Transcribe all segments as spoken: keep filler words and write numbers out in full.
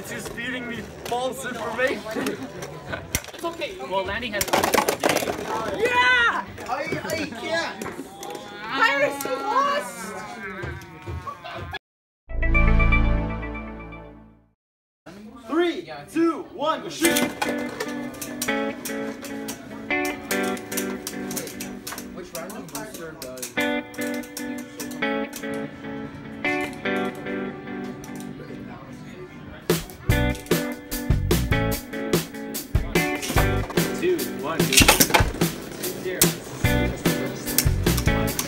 It is feeding me false information. It's okay. Well, Lanny has. Yeah! I, I can't. Pirates lost. Three, two, one, shoot. Which random booster does? Two, one, two, zero.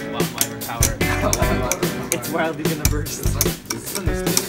One, one, one, power. It's wildly diverse. It's understandable.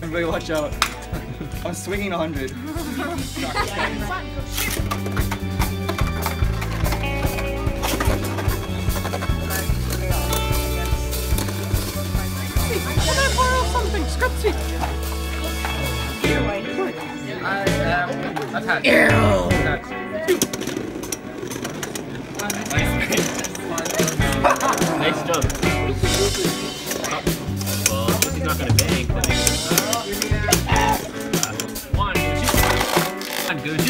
Everybody watch out. I'm swinging one hundred. Can I borrow something? Scripty! Ew! Nice job. Well, he's not gonna bang. One, two, one, go, two.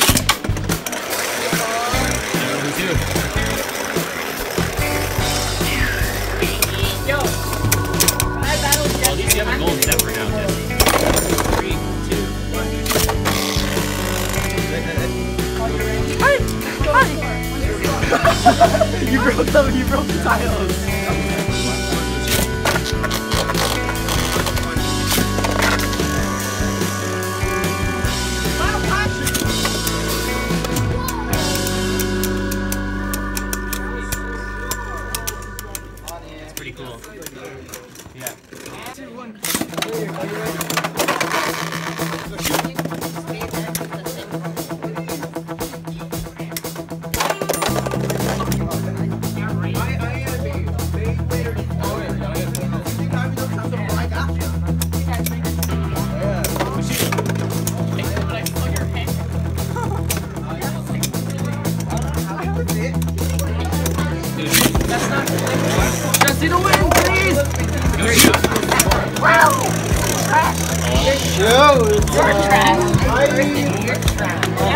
You broke the you broke the tiles. It's pretty cool. Yeah. Two, one.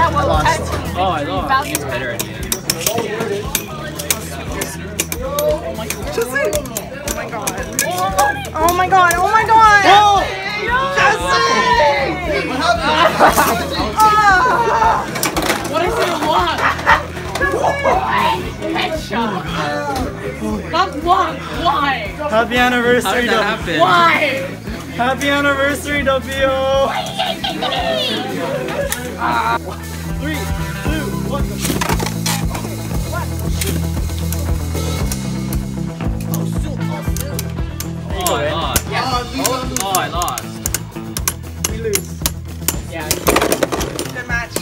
Oh, I lost. It's better at the end. Oh my god. Oh my god. Oh my god. Oh! Jesse! What happened? Oh. What is it? Walk. Headshot. Not walk. Why? Happy anniversary, W. Why? Happy anniversary, W. uh, Three, two, one, go. Oh, I lost. Yeah. Oh, oh, I lost. We lose. Yeah. Good match.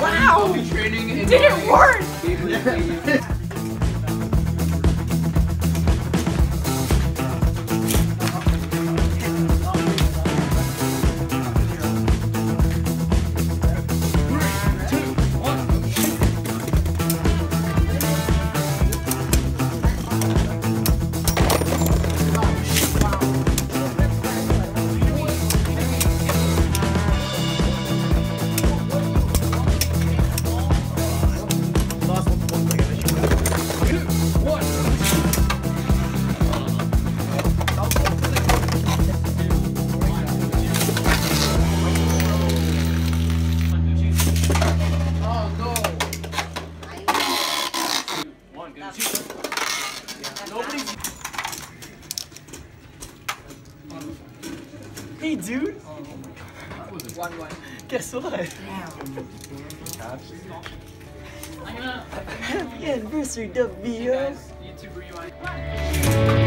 Wow! Did it work? one one. Guess what? I'm gonna happy anniversary, W. Guys, YouTube rewind.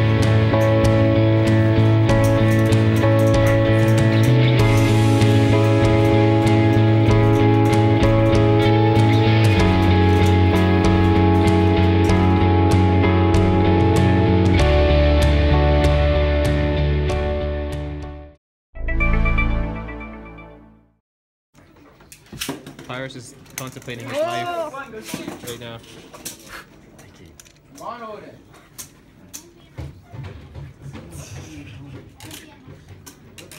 Pyrus is contemplating his life right now. Thank you. Come on over there.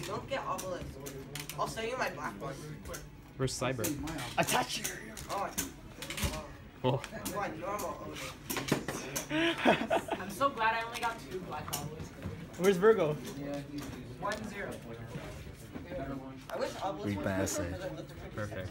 Don't get obelisk. I'll sell you my black one. Where's Cyber? Attach it! Oh. Oh. I'm so glad I only got two black obelisks. Where's Virgo? Yeah, one zero. I wish obelisk was perfect. Perfect.